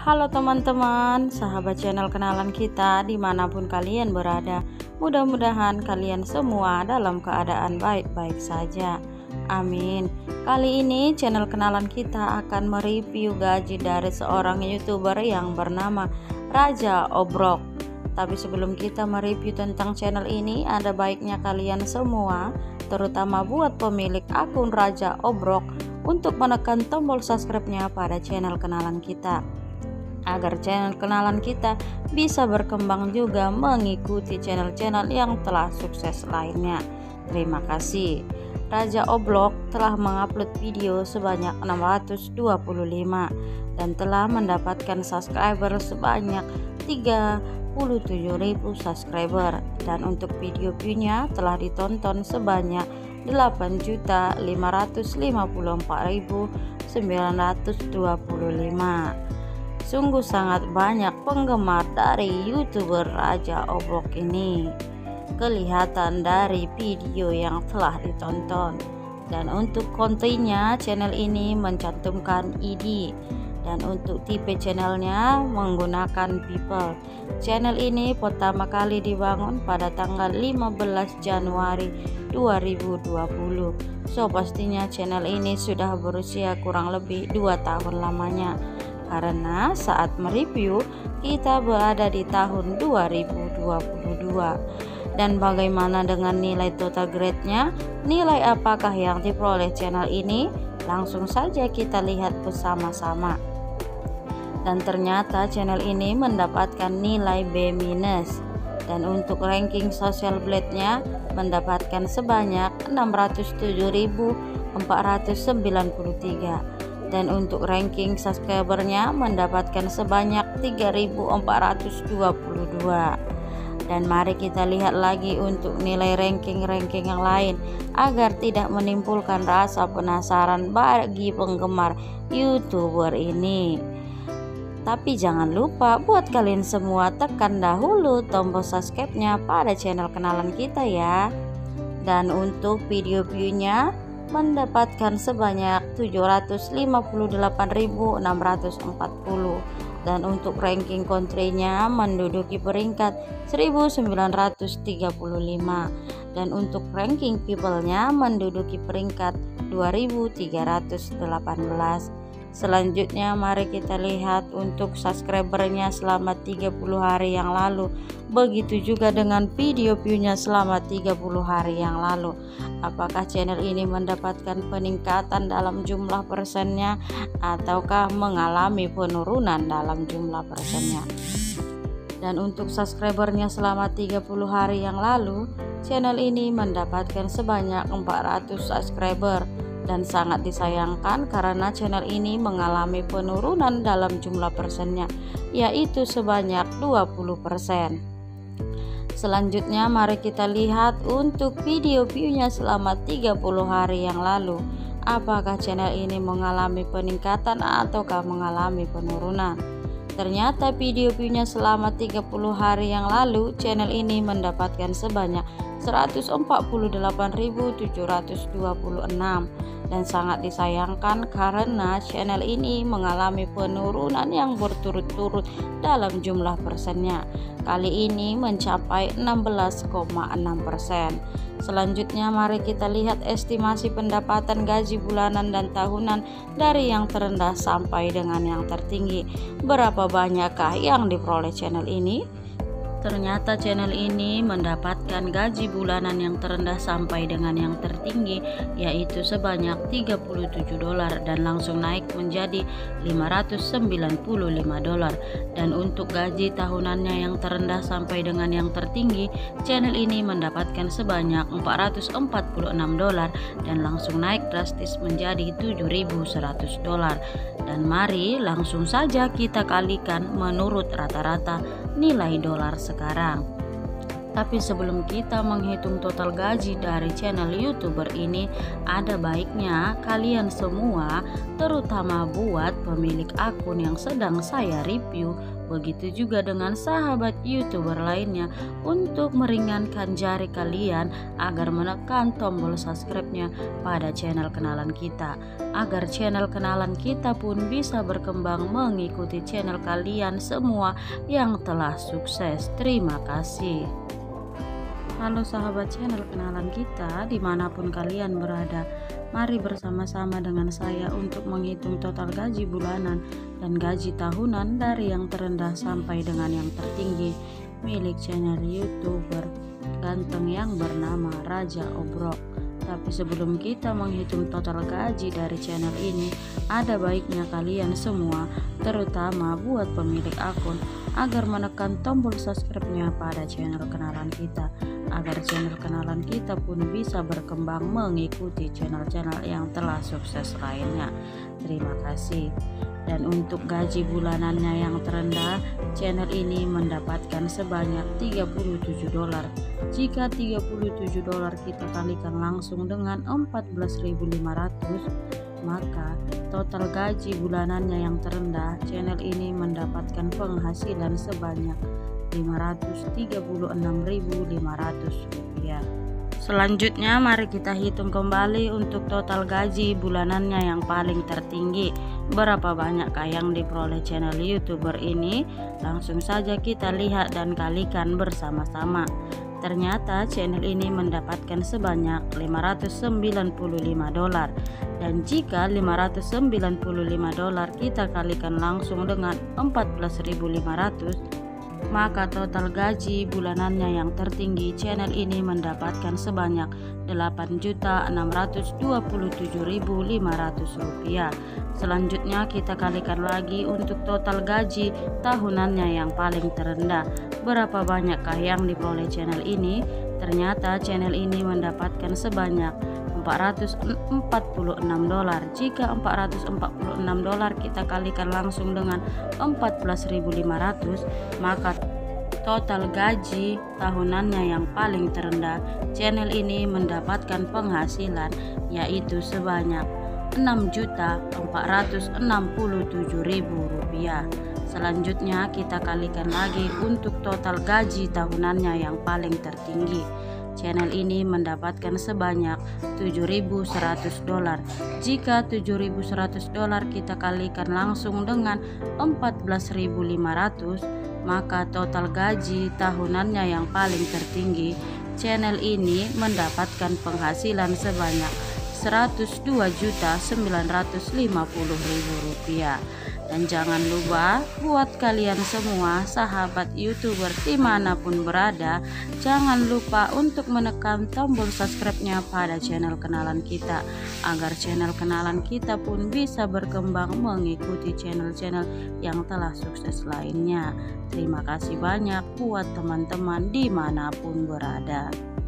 Halo teman-teman, sahabat channel kenalan kita dimanapun kalian berada. Mudah-mudahan kalian semua dalam keadaan baik-baik saja. Amin. Kali ini channel kenalan kita akan mereview gaji dari seorang YouTuber yang bernama Raja Obrok. Tapi sebelum kita mereview tentang channel ini, ada baiknya kalian semua, terutama buat pemilik akun Raja Obrok, untuk menekan tombol subscribe-nya pada channel kenalan kita, agar channel kenalan kita bisa berkembang juga mengikuti channel-channel yang telah sukses lainnya. Terima kasih. Raja Obrok telah mengupload video sebanyak 625 dan telah mendapatkan subscriber sebanyak 37.000 subscriber, dan untuk video viewnya telah ditonton sebanyak 8.554.925. Sungguh sangat banyak penggemar dari YouTuber Raja Obrok ini, kelihatan dari video yang telah ditonton. Dan untuk kontennya, channel ini mencantumkan ID, dan untuk tipe channelnya menggunakan people. Channel ini pertama kali dibangun pada tanggal 15 Januari 2020, so pastinya channel ini sudah berusia kurang lebih 2 tahun lamanya, karena saat mereview kita berada di tahun 2022. Dan bagaimana dengan nilai total grade-nya? Nilai apakah yang diperoleh channel ini? Langsung saja kita lihat bersama-sama. Dan ternyata channel ini mendapatkan nilai B-, dan untuk ranking social blade-nya mendapatkan sebanyak 607.493. Dan untuk ranking subscribernya mendapatkan sebanyak 3.422. Dan mari kita lihat lagi untuk nilai ranking-ranking yang lain, agar tidak menimbulkan rasa penasaran bagi penggemar YouTuber ini. Tapi jangan lupa buat kalian semua tekan dahulu tombol subscribe-nya pada channel kenalan kita ya. Dan untuk video view-nya mendapatkan sebanyak 758.640, dan untuk ranking country-nya menduduki peringkat 1935, dan untuk ranking people-nya menduduki peringkat 2318. Selanjutnya mari kita lihat untuk subscribernya selama 30 hari yang lalu. Begitu juga dengan video view-nya selama 30 hari yang lalu. Apakah channel ini mendapatkan peningkatan dalam jumlah persennya, ataukah mengalami penurunan dalam jumlah persennya? Dan untuk subscribernya selama 30 hari yang lalu, channel ini mendapatkan sebanyak 400 subscriber. Dan sangat disayangkan karena channel ini mengalami penurunan dalam jumlah persennya, yaitu sebanyak 20%. Selanjutnya mari kita lihat untuk video view-nya selama 30 hari yang lalu. Apakah channel ini mengalami peningkatan ataukah mengalami penurunan? Ternyata video view-nya selama 30 hari yang lalu, channel ini mendapatkan sebanyak 148.726, dan sangat disayangkan karena channel ini mengalami penurunan yang berturut-turut dalam jumlah persennya. Kali ini mencapai 16,6%. Selanjutnya mari kita lihat estimasi pendapatan gaji bulanan dan tahunan dari yang terendah sampai dengan yang tertinggi. Berapa banyakkah yang diperoleh channel ini? Ternyata channel ini mendapatkan gaji bulanan yang terendah sampai dengan yang tertinggi, yaitu sebanyak $37, dan langsung naik menjadi $595. Dan untuk gaji tahunannya yang terendah sampai dengan yang tertinggi, channel ini mendapatkan sebanyak $446, dan langsung naik drastis menjadi $7.100. Dan mari langsung saja kita kalikan menurut rata-rata nilai dolar sekarang. Tapi sebelum kita menghitung total gaji dari channel YouTuber ini, ada baiknya kalian semua, terutama buat pemilik akun yang sedang saya review, begitu juga dengan sahabat YouTuber lainnya, untuk meringankan jari kalian agar menekan tombol subscribe-nya pada channel kenalan kita, agar channel kenalan kita pun bisa berkembang mengikuti channel kalian semua yang telah sukses. Terima kasih. Halo sahabat channel kenalan kita dimanapun kalian berada, mari bersama-sama dengan saya untuk menghitung total gaji bulanan dan gaji tahunan dari yang terendah sampai dengan yang tertinggi milik channel YouTuber ganteng yang bernama Raja Obrok. Tapi sebelum kita menghitung total gaji dari channel ini, ada baiknya kalian semua, terutama buat pemilik akun, agar menekan tombol subscribe-nya pada channel kenalan kita, agar channel kenalan kita pun bisa berkembang mengikuti channel-channel yang telah sukses lainnya. Terima kasih. Dan untuk gaji bulanannya yang terendah, channel ini mendapatkan sebanyak 37 dolar. Jika 37 dolar kita kalikan langsung dengan 14.500, maka total gaji bulanannya yang terendah, channel ini mendapatkan penghasilan sebanyak 536.500 rupiah. Selanjutnya mari kita hitung kembali untuk total gaji bulanannya yang paling tertinggi. Berapa banyakkah yang diperoleh channel YouTuber ini? Langsung saja kita lihat dan kalikan bersama-sama. Ternyata channel ini mendapatkan sebanyak 595 dolar, dan jika 595 dolar kita kalikan langsung dengan 14.500, maka total gaji bulanannya yang tertinggi, channel ini mendapatkan sebanyak 8.627.500 rupiah. Selanjutnya kita kalikan lagi untuk total gaji tahunannya yang paling terendah. Berapa banyakkah yang diperoleh channel ini? Ternyata channel ini mendapatkan sebanyak 446 dolar. Jika 446 dolar kita kalikan langsung dengan 14.500, maka total gaji tahunannya yang paling terendah, channel ini mendapatkan penghasilan yaitu sebanyak 6.467.000 rupiah. Selanjutnya kita kalikan lagi untuk total gaji tahunannya yang paling tertinggi. Channel ini mendapatkan sebanyak 7.100 dolar. Jika 7.100 dolar kita kalikan langsung dengan 14.500, maka total gaji tahunannya yang paling tertinggi, channel ini mendapatkan penghasilan sebanyak 102.950.000 rupiah. Dan jangan lupa buat kalian semua sahabat YouTuber dimanapun berada, jangan lupa untuk menekan tombol subscribe-nya pada channel kenalan kita, agar channel kenalan kita pun bisa berkembang mengikuti channel-channel yang telah sukses lainnya. Terima kasih banyak buat teman-teman dimanapun berada.